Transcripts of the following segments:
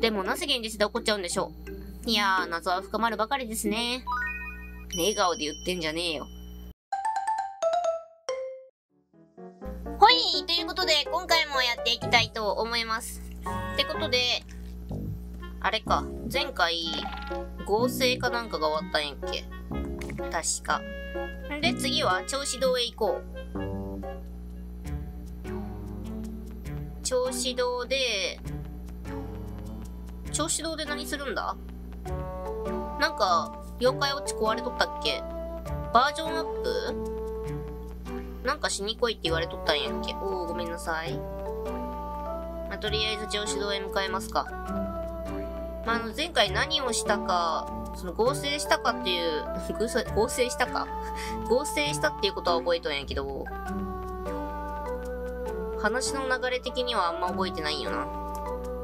でもなぜ現実で起こっちゃうんでしょう。いやー、謎は深まるばかりですね。笑顔で言ってんじゃねえよ。ほい、ということで今回もやっていきたいと思います。ってことで、あれか、前回合成かなんかが終わったんやっけ。確か。で、次は銚子堂へ行こう。銚子堂で、銚子堂で何するんだ？なんか、妖怪落ち壊れとったっけ？バージョンアップ？なんかしに来いって言われとったんやっけ？おー、ごめんなさい。まあ、とりあえず銚子堂へ向かいますか。まあ、前回何をしたか、その合成したかっていう、合成したっていうことは覚えとんやけど、話の流れ的にはあんま覚えてないよな。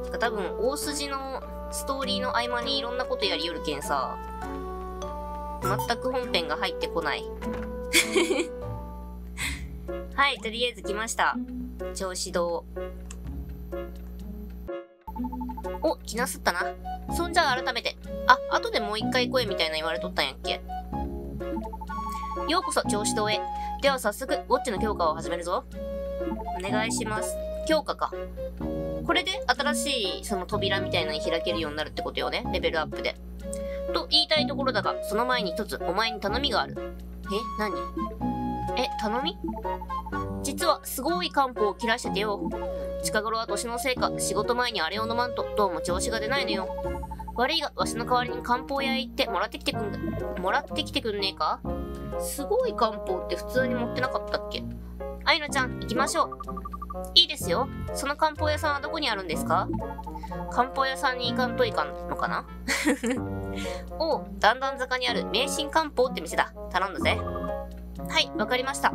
てか多分大筋のストーリーの合間にいろんなことやりよるけんさ、全く本編が入ってこない。はい、とりあえず来ました。銚子堂。お、来なすったな。そんじゃあ改めて。あ、後でもう一回来いみたいな言われとったんやっけ。ようこそ銚子堂へ。では早速、ウォッチの強化を始めるぞ。お願いします。強化か。これで新しいその扉みたいなのに開けるようになるってことよね。レベルアップで。と言いたいところだが、その前に一つお前に頼みがある。え、何？え、頼み？実はすごい漢方を切らしててよ。近頃は年のせいか、仕事前にあれを飲まんとどうも調子が出ないのよ。悪いが、わしの代わりに漢方屋へ行ってもらってきてくんねえか？すごい漢方って普通に持ってなかったっけ？愛菜ちゃん、行きましょう。いいですよ。その漢方屋さんはどこにあるんですか？漢方屋さんに行かんといかんのかな。おう、だんだん坂にある名神漢方って店だ。頼んだぜ。はい、わかりました。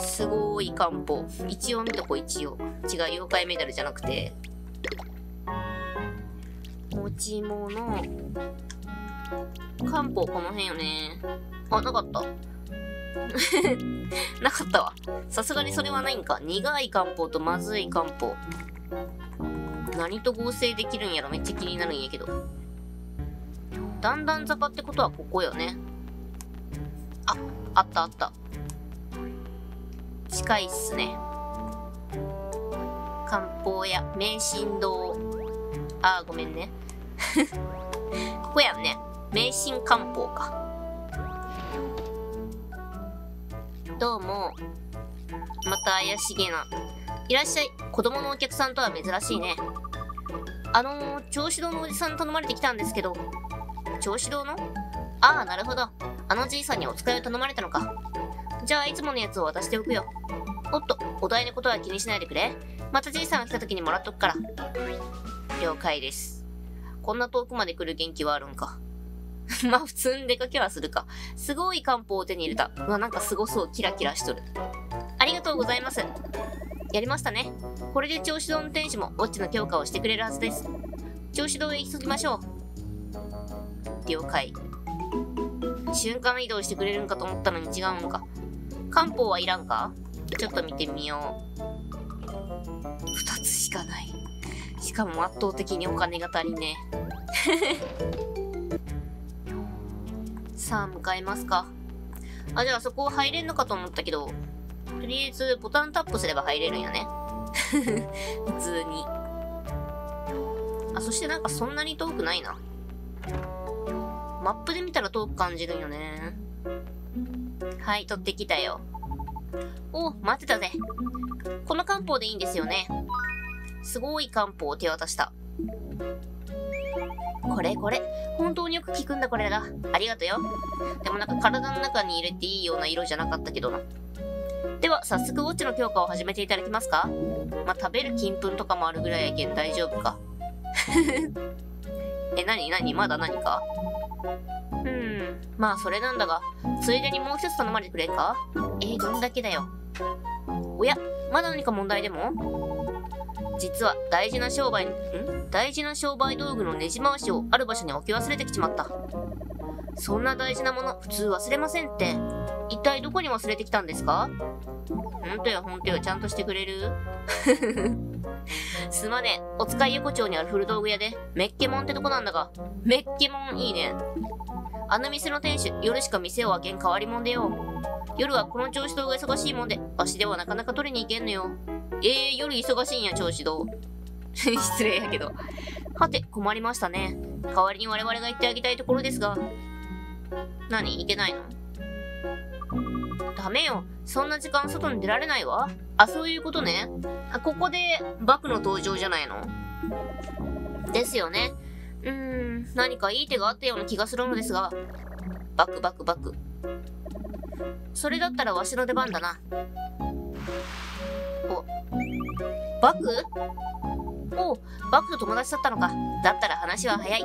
すごーい漢方。一応見とこ、一応。違う、妖怪メダルじゃなくて。持ち物。漢方、この辺よね。あ、なかった。なかったわ。さすがにそれはないんか。苦い漢方とまずい漢方。何と合成できるんやろ、めっちゃ気になるんやけど。だんだん坂ってことはここよね。あ、あったあった。近いっすね。漢方屋、名神堂。あー、ごめんね。ここやんね。名神漢方か。どうも。また怪しげな。いらっしゃい。子供のお客さんとは珍しいね。銚子堂のおじさん頼まれてきたんですけど。銚子堂の？ああ、なるほど。あのじいさんにお使いを頼まれたのか。じゃあ、いつものやつを渡しておくよ。おっと、お代のことは気にしないでくれ。またじいさんが来た時にもらっとくから。了解です。こんな遠くまで来る元気はあるんか。まあ普通に出かけはするか。すごい漢方を手に入れた。うわ、なんかすごそう。キラキラしとる。ありがとうございます。やりましたね。これで銚子堂の天使もウォッチの強化をしてくれるはずです。銚子堂へ急ぎましょう。了解。瞬間移動してくれるんかと思ったのに違うんか。漢方はいらんか？ちょっと見てみよう。2つしかない。しかも圧倒的にお金が足りねえ。さあ、向かいますか。あ、じゃあそこ入れんのかと思ったけど、とりあえずボタンタップすれば入れるんやね。普通に。あ、そしてなんかそんなに遠くないな。マップで見たら遠く感じるんよね。はい、取ってきたよ。お、待ってたぜ。この漢方でいいんですよね。すごい漢方を手渡した。これ。本当によく効くんだ、これが。ありがとよ。でもなんか体の中に入れていいような色じゃなかったけどな。では、早速ウォッチの強化を始めていただけますか？まあ、食べる金粉とかもあるぐらいやけん大丈夫か。え、なにまだ何か？まあ、それなんだが、ついでにもう一つ頼まれてくれんか？どんだけだよ。おや、まだ何か問題でも？実は大事な商売道具のねじ回しをある場所に置き忘れてきちまった。そんな大事なもの、普通忘れませんって。一体どこに忘れてきたんですか？ほんとよ、ちゃんとしてくれる？すまねえ。お使い横丁にある古道具屋で、メッケモンってとこなんだが。メッケモンいいね。あの店の店主、夜しか店を開けん変わりもんでよ。夜はこの銚子堂が忙しいもんで、わしではなかなか取りに行けんのよ。夜忙しいんや、銚子堂。失礼やけど。はて、困りましたね。代わりに我々が行ってあげたいところですが。何、行けないの？ダメよ。そんな時間外に出られないわ。あ、そういうことね。あ、ここで、バクの登場じゃないの？ですよね。何かいい手があったような気がするのですが。バク。それだったらわしの出番だな。お、バク？おう、バクと友達だったのか。だったら話は早い。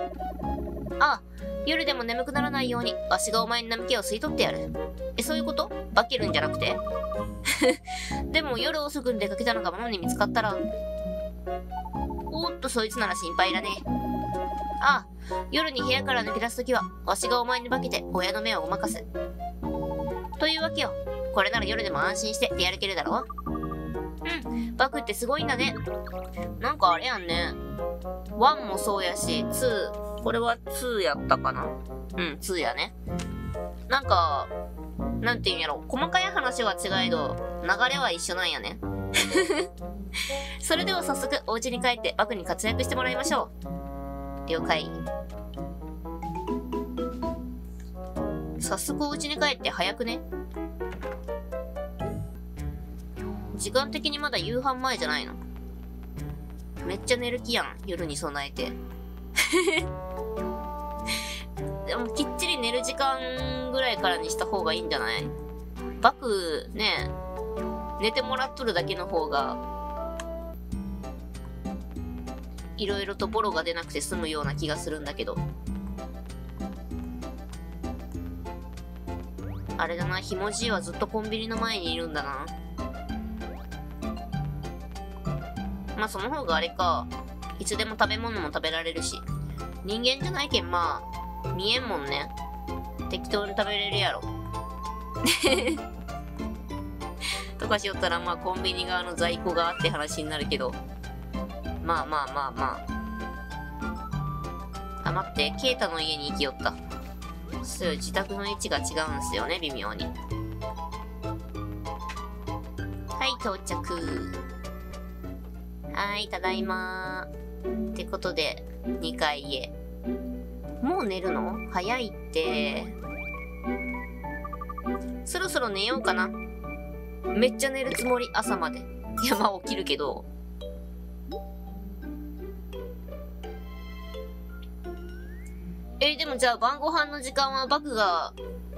ああ、夜でも眠くならないように、わしがお前に眠気を吸い取ってやる。そういうこと？化けるんじゃなくて？でも夜遅くに出かけたのがママに見つかったら。おっと、そいつなら心配だね。ああ、夜に部屋から抜け出すときは、わしがお前に化けて親の目をごまかす。というわけよ。これなら夜でも安心して出歩けるだろう。うん、バクってすごいんだね。なんかあれやんね。1もそうやし、2、これは2やったかな？うん、2やね。なんか、なんていうんやろ、細かい話は違いど、流れは一緒なんやね。それでは早速、お家に帰ってバクに活躍してもらいましょう。了解。早速お家に帰って早くね。時間的にまだ夕飯前じゃないの？めっちゃ寝る気やん、夜に備えて。でもきっちり寝る時間ぐらいからにした方がいいんじゃない？バクね、寝てもらっとるだけの方が、いろいろとボロが出なくて済むような気がするんだけど。あれだな、ひもじいはずっとコンビニの前にいるんだな。まあその方があれか、いつでも食べ物も食べられるし。人間じゃないけんまあ、見えんもんね。適当に食べれるやろ。とかしよったらまあコンビニ側の在庫があって話になるけど。まあ。あ、待って、ケイタの家に行きよった。そう、自宅の位置が違うんすよね、微妙に。はい、到着。はい、ただいまー。ってことで、2階へ。もう寝るの？早いって。そろそろ寝ようかな。めっちゃ寝るつもり、朝まで。いや、まあ起きるけど。でもじゃあ晩ご飯の時間はバクが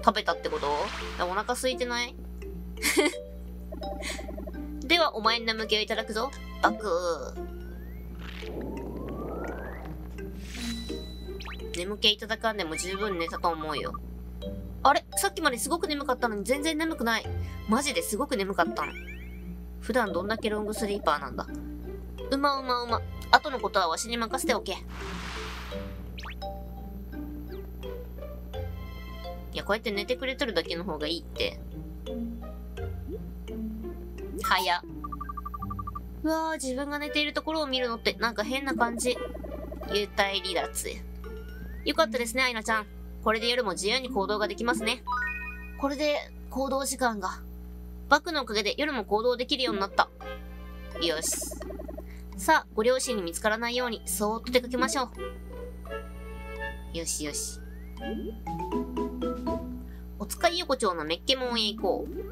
食べたってこと？お腹空いてない？では、お前に眠気をいただくぞ。バクー。眠気いただかんでも十分寝たと思うよ。あれ？さっきまですごく眠かったのに全然眠くない。マジですごく眠かったの。普段どんだけロングスリーパーなんだ。うま。後のことはわしに任せておけ。いや、こうやって寝てくれとるだけの方がいいって。早っ。うわぁ、自分が寝ているところを見るのってなんか変な感じ。幽体離脱。よかったですね、アイナちゃん。これで夜も自由に行動ができますね。これで行動時間が。バクのおかげで夜も行動できるようになった。よし。さあ、ご両親に見つからないようにそーっと出かけましょう。よし。お使い横丁のメッケモンへ行こう。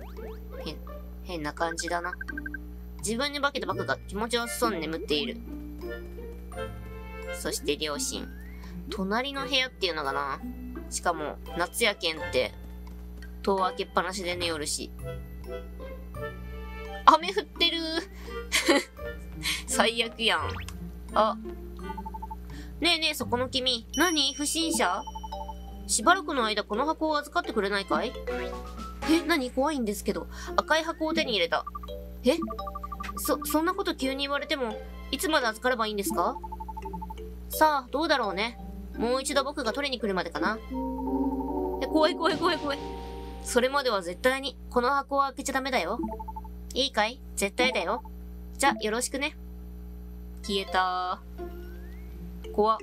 変な感じだな。自分に化けたバクが気持ちよさそうに眠っている。そして両親。隣の部屋っていうのがな。しかも、夏やけんって、戸を開けっぱなしで寝よるし。雨降ってる。最悪やん。あ。ねえ、そこの君。何？不審者？しばらくの間この箱を預かってくれないかい？何？怖いんですけど。赤い箱を手に入れた。そんなこと急に言われても、いつまで預かればいいんですか？さあ、どうだろうね。もう一度僕が取りに来るまでかな。怖い。それまでは絶対に、この箱を開けちゃダメだよ。いいかい？絶対だよ。じゃ、よろしくね。消えた。怖っ。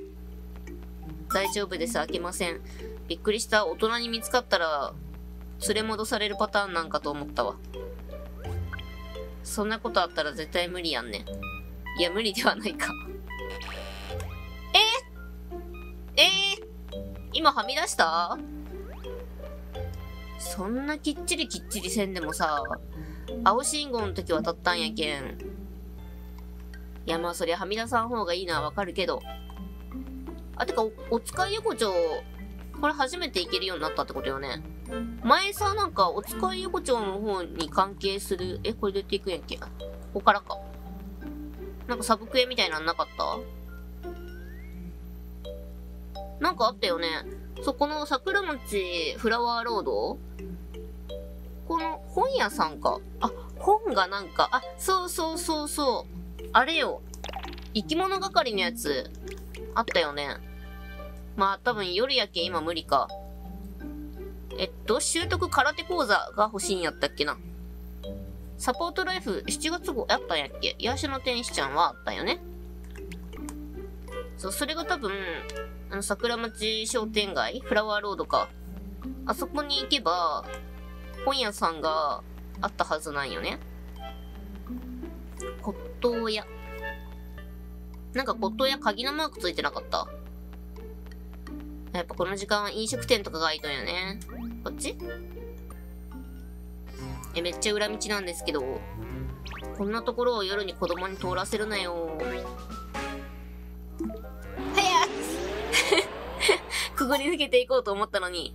大丈夫です。開けません。びっくりした。大人に見つかったら、連れ戻されるパターンなんかと思ったわ。そんなことあったら絶対無理やんね。いや、無理ではないか。今はみ出した？そんなきっちりせんでもさ、青信号の時渡ったんやけん。いや、まあそりゃはみ出さん方がいいのはわかるけど。あ、てかお使い横丁、これ初めて行けるようになったってことよね。前さ、なんかお使い横丁の方に関係する、これ出ていくやんけ。ここからか。なんかサブクエみたいなんなかった？なんかあったよね。そう、この桜餅フラワーロード？この本屋さんか。あ、本がなんか、あ、そう。あれよ。生き物係のやつ、あったよね。まあ多分夜やけ今無理か。習得空手講座が欲しいんやったっけな。サポートライフ7月号やったんやっけ。癒しの天使ちゃんはあったよね。そう、それが多分、桜町商店街フラワーロードか。あそこに行けば、本屋さんがあったはずなんよね。骨董屋。なんか骨董屋鍵のマークついてなかった？やっぱこの時間は飲食店とかが開いとんやね。こっち？めっちゃ裏道なんですけど、こんなところを夜に子供に通らせるなよ。くぐり抜けていこうと思ったのに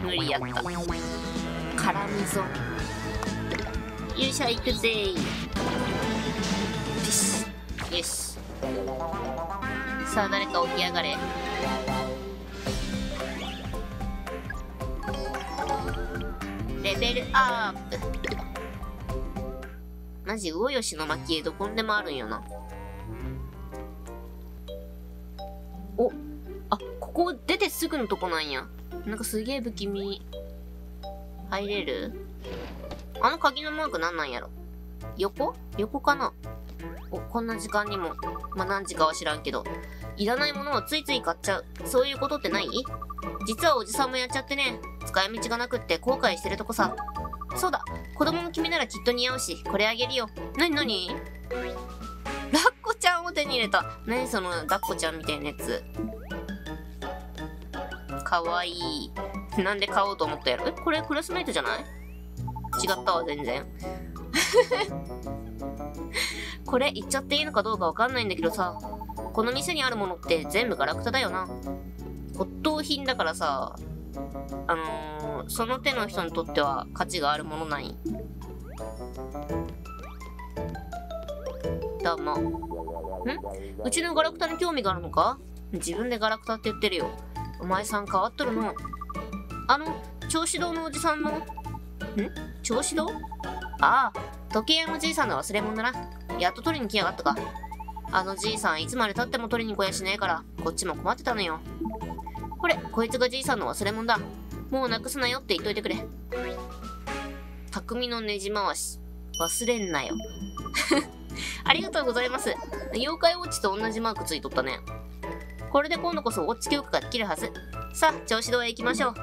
無理やった。絡みぞ。勇者行くぜー。よしよし。さあ誰か起き上がれ。レベルアップ。マジ魚吉の蒔絵どこんでもあるんよな。お、あ、ここ出てすぐのとこなんや。なんかすげえ不気味。入れる？あの鍵のマークなんなんやろ？横かな？お、こんな時間にも。まあ、何時かは知らんけど。いらないものをついつい買っちゃう。そういうことってない？実はおじさんもやっちゃってね。使い道がなくって後悔してるとこさ。そうだ。子供の君ならきっと似合うし、これあげるよ。なになに？ラッコちゃんを手に入れた。何そのラッコちゃんみたいなやつ。かわいい。なんで買おうと思ったやろ。これクラスメイトじゃない？違ったわ、全然。これ言っちゃっていいのかどうかわかんないんだけどさ、この店にあるものって全部ガラクタだよな。骨董品だからさ、その手の人にとっては価値があるものない。どうも。ん？うちのガラクタに興味があるのか？自分でガラクタって言ってるよ。お前さん変わっとるの。あの、銚子堂のおじさんの。ん？銚子堂？ああ、時計屋のじいさんの忘れ物だな。やっと取りに来やがったか。あのじいさん、いつまでたっても取りに来やしねえから、こっちも困ってたのよ。これ、こいつがじいさんの忘れ物だ。もうなくすなよって言っといてくれ。匠のねじ回し。忘れんなよ。ありがとうございます。妖怪ウォッチと同じマークついとったね。これで今度こそウォッチ教育ができるはず。さあ、銚子堂へ行きましょう。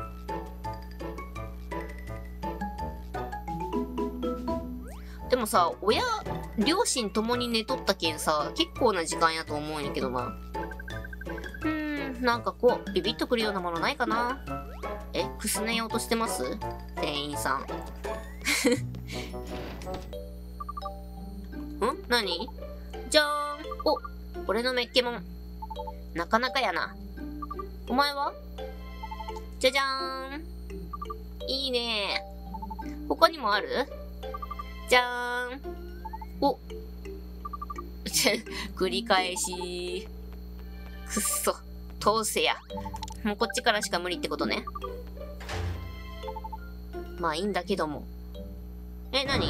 でもさ、親、両親ともに寝とったけんさ、結構な時間やと思うんやけどな。なんかこう、ビビッとくるようなものないかな。くすねようとしてます？店員さん。ん？何？じゃーん。お、俺のメッケモン。なかなかやな。お前は？じゃじゃーん。いいねー。他にもある？じゃーん。お。繰り返し。くっそ。通せや。もうこっちからしか無理ってことね。まあいいんだけども。何？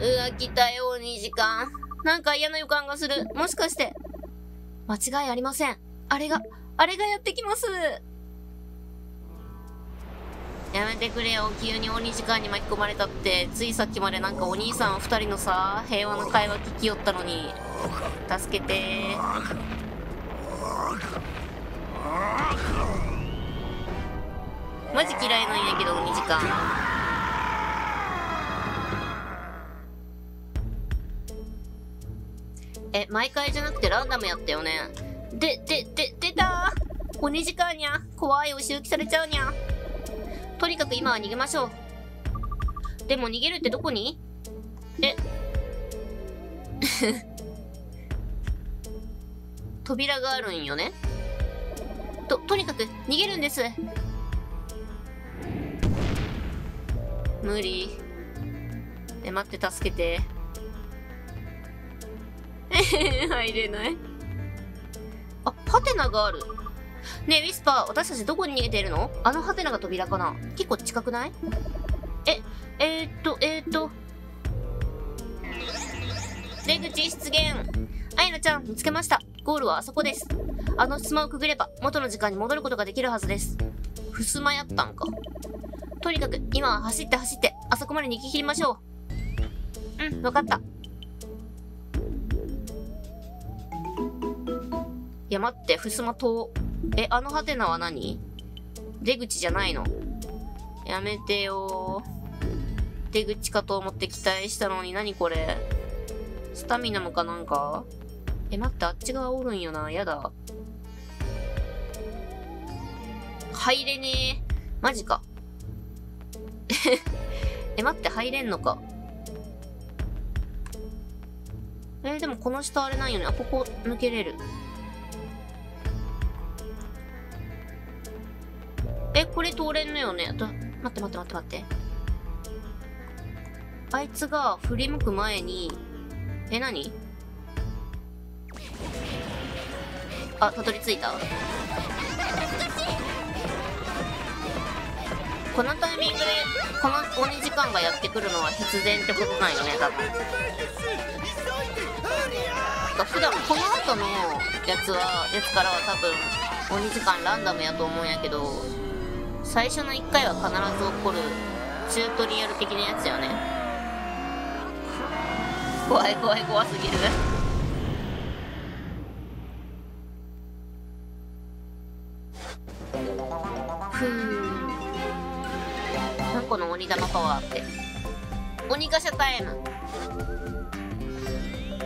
うわ、来たよ、2時間。なんか嫌な予感がする。もしかして。間違いありません。あれがやってきます。やめてくれよ、急に鬼時間に巻き込まれたって。ついさっきまでなんかお兄さん2人のさ、平和な会話聞きよったのに。助けてー。マジ嫌いなんやけど鬼時間。え、毎回じゃなくてランダムやったよね。出たー、鬼時間にゃ。怖い、お仕置きされちゃうにゃ。とにかく今は逃げましょう。でも逃げるってどこに？え扉があるんよね。とにかく逃げるんです。無理。え、待って、助けて。入れない。あ、ハテナがある。ねえ、ウィスパー、私たちどこに逃げているの？あのハテナが扉かな？結構近くない？え、出口出現。アイナちゃん、見つけました。ゴールはあそこです。あの襖をくぐれば、元の時間に戻ることができるはずです。襖やったんか。とにかく、今は走って走って、あそこまで逃げ切りましょう。うん、わかった。いや、待って、襖と、え、あのハテナは何？出口じゃないの？やめてよー。出口かと思って期待したのに、何これ？スタミナもかなんか？え、待って、あっち側おるんよな。やだ。入れねえ。マジか。え、待って、入れんのか。でもこの下あれなんよね。あ、ここ抜けれる。え、これ通れんのよね。待って。あいつが振り向く前に、え、何？あ、たどり着いた。このタイミングで、この鬼時間がやってくるのは必然ってことなんよね、多分。普段この後のやつからは多分鬼時間ランダムやと思うんやけど、最初の1回は必ず起こるチュートリアル的なやつよね。怖すぎる。ふぅ。なんこの鬼玉パワーって。鬼ガシャタイム。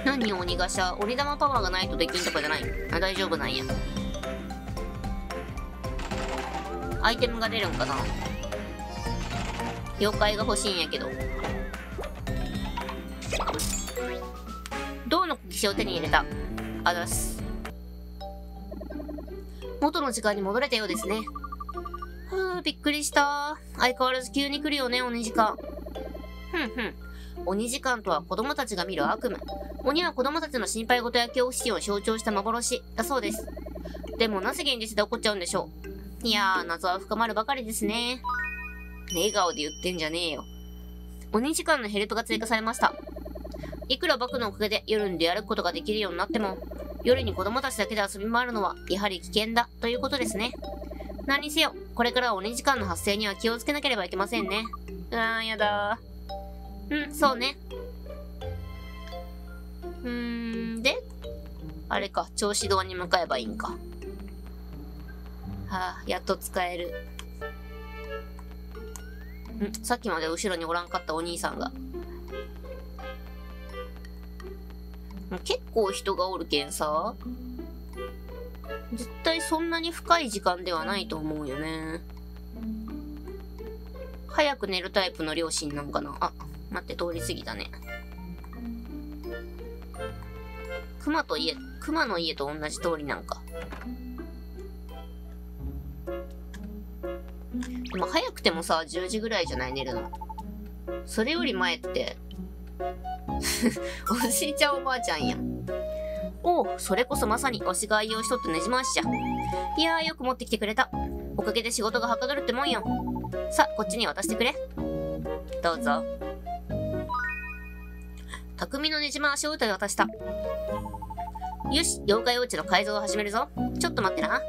何鬼ガシャ？鬼玉パワーがないとできんとかじゃない？あ、大丈夫なんや。アイテムが出るんかな？妖怪が欲しいんやけど。銅の小石を手に入れた。あざす。元の時間に戻れたようですね。はあ、びっくりした。相変わらず急に来るよね、鬼時間。鬼時間とは子供たちが見る悪夢。鬼は子供たちの心配事や恐怖心を象徴した幻だそうです。でもなぜ現実で起こっちゃうんでしょう。いやー、謎は深まるばかりですね。笑顔で言ってんじゃねえよ。鬼時間のヘルプが追加されました。いくらバクのおかげで夜に出歩くことができるようになっても、夜に子供たちだけで遊び回るのはやはり危険だということですね。何にせよ、これからは鬼時間の発生には気をつけなければいけませんね。やだー。うん、そうね。で、あれか、調子堂に向かえばいいんか。はあ、やっと使える。ん、さっきまで後ろにおらんかったお兄さんが。結構人がおるけんさ、絶対そんなに深い時間ではないと思うよね。早く寝るタイプの両親なんかな。あ、待って、通り過ぎたね。熊の家と同じ通りなんか。でも早くてもさ、10時ぐらいじゃない、寝るの。それより前って、おじいちゃんおばあちゃんやん。おう、それこそまさにわしが愛用しとってねじ回しじゃ。いやー、よく持ってきてくれた。おかげで仕事がはかどるってもんよ。さ、こっちに渡してくれ。どうぞ。匠のねじ回しを歌い渡した。よし、妖怪ウォッチの改造を始めるぞ。ちょっと待ってな。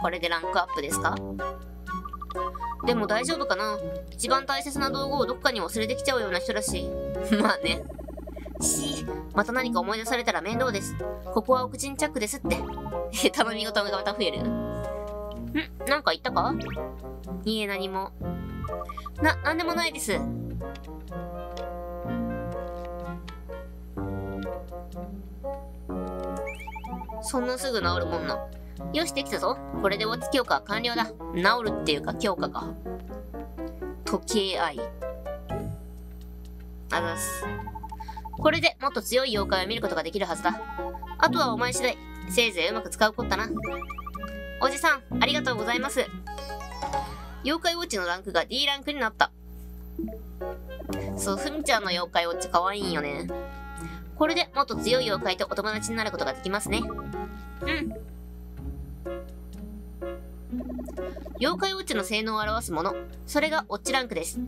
これでランクアップですか？でも大丈夫かな？一番大切な道具をどっかに忘れてきちゃうような人だし。まあね。また何か思い出されたら面倒です。ここはお口にチャックですって。頼み事がまた増える。なんか言ったか？いいえ、何も。なんでもないです。そんなすぐ治るもんな。よし、できたぞ。これで終わって強化は完了だ。治るっていうか強化か。時計愛。あざす。これでもっと強い妖怪を見ることができるはずだ。あとはお前次第。せいぜいうまく使うことだな。おじさん、ありがとうございます。妖怪ウォッチのランクが D ランクになった。そう、ふみちゃんの妖怪ウォッチかわいいんよね。これでもっと強い妖怪とお友達になることができますね。妖怪ウォッチの性能を表すもの。それがウォッチランクです。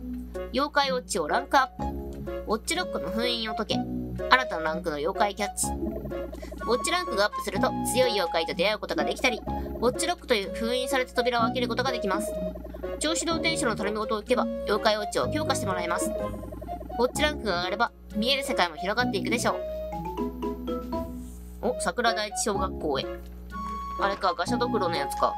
妖怪ウォッチをランクアップ。ウォッチロックの封印を解け。新たなランクの妖怪キャッチ。ウォッチランクがアップすると強い妖怪と出会うことができたり、ウォッチロックという封印された扉を開けることができます。調子の天使の頼み事を受けば、妖怪ウォッチを強化してもらえます。ウォッチランクが上がれば、見える世界も広がっていくでしょう。お、桜第一小学校へ。あれか、ガシャドクロのやつか。